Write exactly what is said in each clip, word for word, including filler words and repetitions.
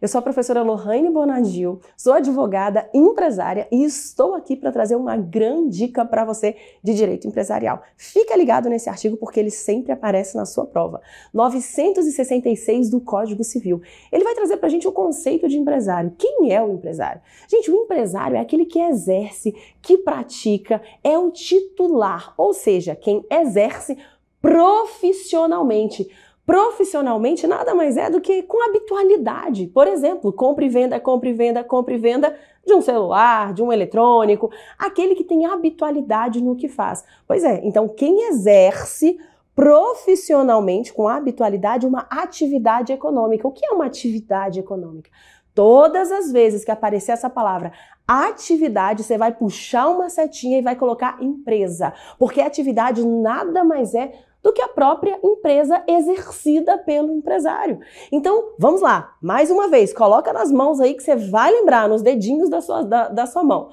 Eu sou a professora Lorraine Bonadio, sou advogada, empresária e estou aqui para trazer uma grande dica para você de direito empresarial. Fica ligado nesse artigo porque ele sempre aparece na sua prova. novecentos e sessenta e seis do Código Civil. Ele vai trazer para a gente o conceito de empresário. Quem é o empresário? Gente, o empresário é aquele que exerce, que pratica, é o titular, ou seja, quem exerce profissionalmente. Profissionalmente nada mais é do que com habitualidade. Por exemplo, compra e venda, compra e venda, compra e venda de um celular, de um eletrônico. Aquele que tem habitualidade no que faz. Pois é, então quem exerce profissionalmente, com habitualidade, uma atividade econômica. O que é uma atividade econômica? Todas as vezes que aparecer essa palavra atividade, você vai puxar uma setinha e vai colocar empresa. Porque atividade nada mais é do que a própria empresa exercida pelo empresário. Então, vamos lá, mais uma vez, coloca nas mãos aí que você vai lembrar, nos dedinhos da sua, da, da sua mão.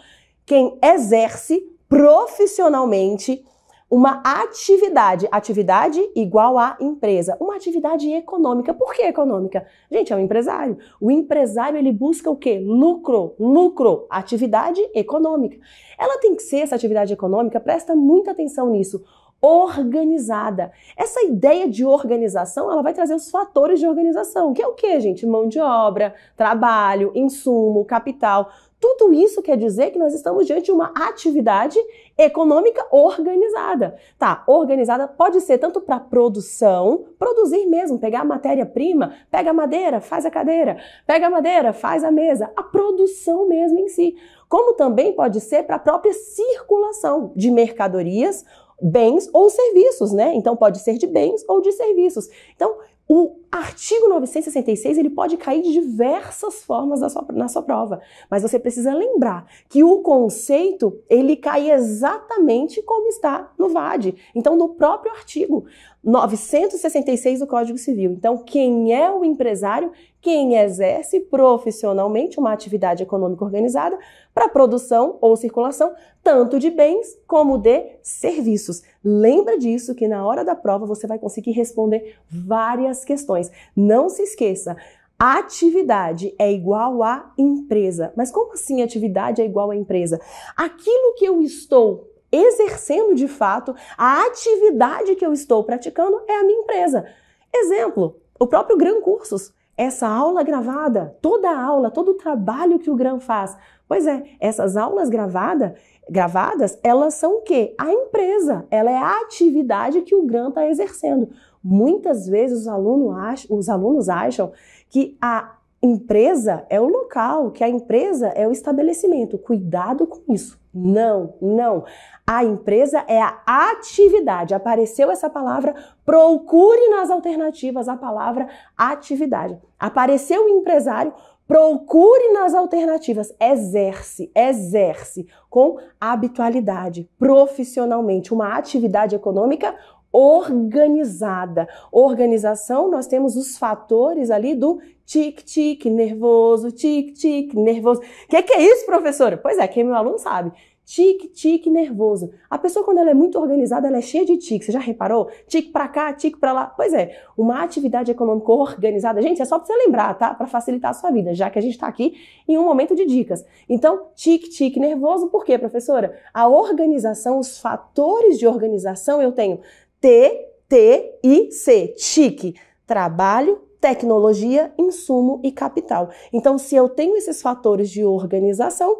Quem exerce profissionalmente uma atividade, atividade igual a empresa, uma atividade econômica. Por que econômica? Gente, é um empresário. O empresário, ele busca o quê? Lucro, lucro, atividade econômica. Ela tem que ser, essa atividade econômica, presta muita atenção nisso, organizada. Essa ideia de organização, ela vai trazer os fatores de organização, que é o que, gente? Mão de obra, trabalho, insumo, capital. Tudo isso quer dizer que nós estamos diante de uma atividade econômica organizada. Tá, organizada pode ser tanto para produção, produzir mesmo, pegar a matéria-prima, pega a madeira, faz a cadeira, pega a madeira, faz a mesa, a produção mesmo em si. Como também pode ser para a própria circulação de mercadorias, bens ou serviços, né? Então pode ser de bens ou de serviços. Então o artigo novecentos e sessenta e seis ele pode cair de diversas formas na sua, na sua prova, mas você precisa lembrar que o conceito ele cai exatamente como está no V A D, então no próprio artigo novecentos e sessenta e seis do Código Civil. Então quem é o empresário? Quem exerce profissionalmente uma atividade econômica organizada para produção ou circulação tanto de bens como de serviços. Lembra disso que na hora da prova você vai conseguir responder várias questões. Não se esqueça, atividade é igual a empresa. Mas como assim atividade é igual a empresa? Aquilo que eu estou exercendo de fato, a atividade que eu estou praticando é a minha empresa. Exemplo, o próprio Gran Cursos. Essa aula gravada, toda a aula, todo o trabalho que o Gran faz. Pois é, essas aulas gravada, gravadas, elas são o quê? A empresa, ela é a atividade que o Gran está exercendo. Muitas vezes os alunos acham, os alunos acham que a empresa é o local, que a empresa é o estabelecimento. Cuidado com isso. Não, não. A empresa é a atividade. Apareceu essa palavra, procure nas alternativas a palavra atividade. Apareceu o empresário, procure nas alternativas. Exerce, exerce com habitualidade, profissionalmente, uma atividade econômica organizada. Organização, nós temos os fatores ali do tic-tic, nervoso, tic-tic, nervoso. O que, que é isso, professora? Pois é, quem é meu aluno sabe. Tic-tic, nervoso. A pessoa, quando ela é muito organizada, ela é cheia de tic. Você já reparou? Tic pra cá, tic pra lá. Pois é, uma atividade econômica organizada. Gente, é só pra você lembrar, tá? Pra facilitar a sua vida, já que a gente tá aqui em um momento de dicas. Então, tic-tic, nervoso. Por quê, professora? A organização, os fatores de organização, eu tenho T, T e C. T I C. Trabalho, tecnologia, insumo e capital. Então, se eu tenho esses fatores de organização,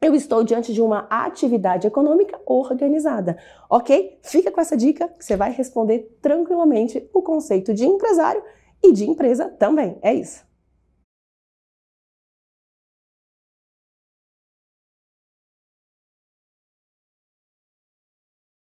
eu estou diante de uma atividade econômica organizada. Ok? Fica com essa dica que você vai responder tranquilamente o conceito de empresário e de empresa também. É isso.